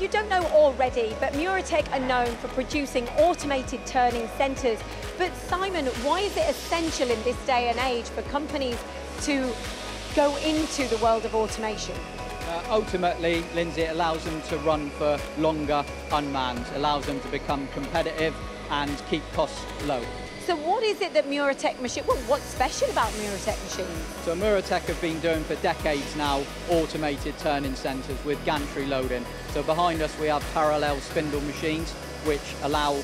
if you don't know already, but Muratec are known for producing automated turning centres. But Simon, why is it essential in this day and age for companies to go into the world of automation? Ultimately, Lindsay, it allows them to run for longer unmanned, allows them to become competitive and keep costs low. So what is it that Muratec machines, well, what's special about Muratec machines? So Muratec have been doing for decades now automated turning centres with gantry loading. So behind us we have parallel spindle machines which allow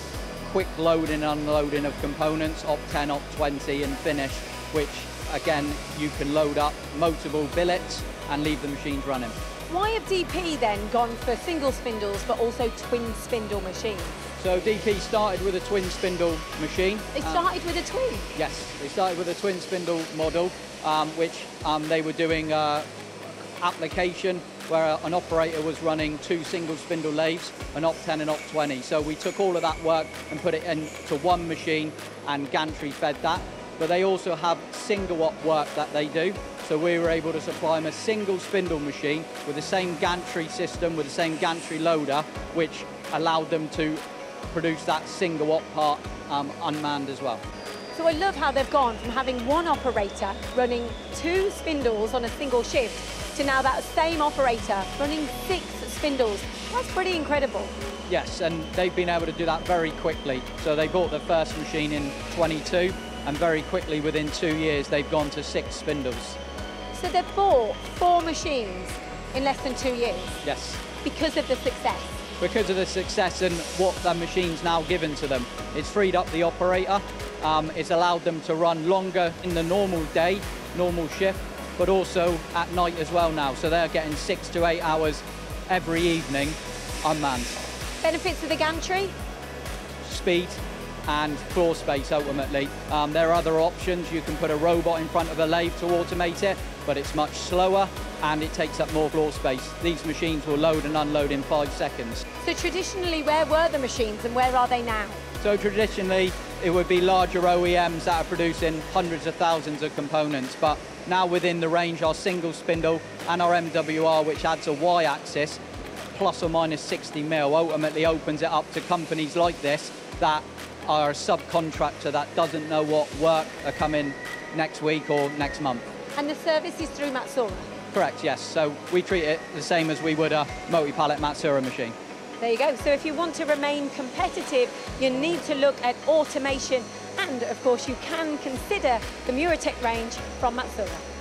quick loading and unloading of components, op 10, op 20 and finish, which again you can load up multiple billets and leave the machines running. Why have DP then gone for single spindles but also twin spindle machines? So DP started with a twin spindle machine. They started with a twin? Yes, they started with a twin spindle model, which they were doing application where an operator was running two single spindle lathes, an op 10 and op 20. So we took all of that work and put it into one machine and gantry fed that. But they also have single op work that they do. So we were able to supply them a single spindle machine with the same gantry system, with the same gantry loader, which allowed them to produce that single op part unmanned as well. So I love how they've gone from having one operator running two spindles on a single shift to now that same operator running 6 spindles. That's pretty incredible. Yes, and they've been able to do that very quickly. So they bought the first machine in 22 and very quickly within 2 years they've gone to 6 spindles. So they've bought 4 machines in less than 2 years? Yes. Because of the success? Because of the success and what the machine's now given to them. It's freed up the operator, it's allowed them to run longer in the normal day, normal shift, but also at night as well now. So they're getting 6 to 8 hours every evening unmanned. Benefits of the gantry? Speed and floor space ultimately. There are other options. You can put a robot in front of a lathe to automate it, but it's much slower and it takes up more floor space. These machines will load and unload in 5 seconds. So traditionally, where were the machines and where are they now? So traditionally, it would be larger OEMs that are producing hundreds of thousands of components, but now within the range are single spindle and our MWR, which adds a Y-axis, plus or minus 60 mil, ultimately opens it up to companies like this that are a subcontractor that doesn't know what work are coming next week or next month. And the service is through Matsuura? Correct, yes. So we treat it the same as we would a multi-pallet Matsuura machine. There you go. So if you want to remain competitive, you need to look at automation and, of course, you can consider the Muratec range from Matsuura.